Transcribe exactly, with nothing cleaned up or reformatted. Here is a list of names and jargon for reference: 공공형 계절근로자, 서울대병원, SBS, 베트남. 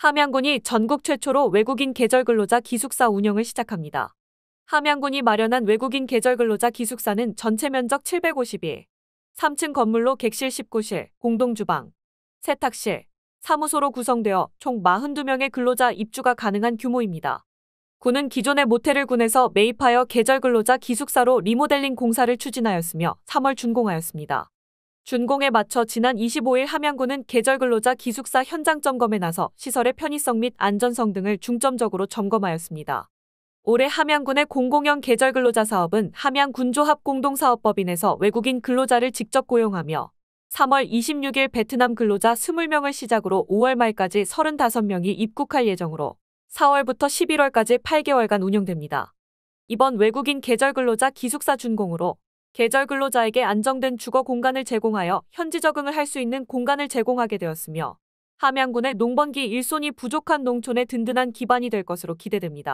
함양군이 전국 최초로 외국인 계절근로자 기숙사 운영을 시작합니다. 함양군이 마련한 외국인 계절근로자 기숙사는 전체 면적 칠백오십이, 삼 층 건물로 객실 십구 실, 공동주방, 세탁실, 사무소로 구성되어 총 사십이 명의 근로자 입주가 가능한 규모입니다. 군은 기존의 모텔을 군에서 매입하여 계절근로자 기숙사로 리모델링 공사를 추진하였으며 삼월 준공하였습니다. 준공에 맞춰 지난 이십오일 함양군은 계절근로자 기숙사 현장 점검에 나서 시설의 편의성 및 안전성 등을 중점적으로 점검하였습니다. 올해 함양군의 공공형 계절근로자 사업은 함양군조합공동사업법인에서 외국인 근로자를 직접 고용하며 삼월 이십육일 베트남 근로자 이십 명을 시작으로 오월 말까지 삼십오 명이 입국할 예정으로 사월부터 십일월까지 팔 개월간 운영됩니다. 이번 외국인 계절근로자 기숙사 준공으로 계절근로자에게 안정된 주거 공간을 제공하여 현지 적응을 할 수 있는 공간을 제공하게 되었으며 함양군의 농번기 일손이 부족한 농촌의 든든한 기반이 될 것으로 기대됩니다.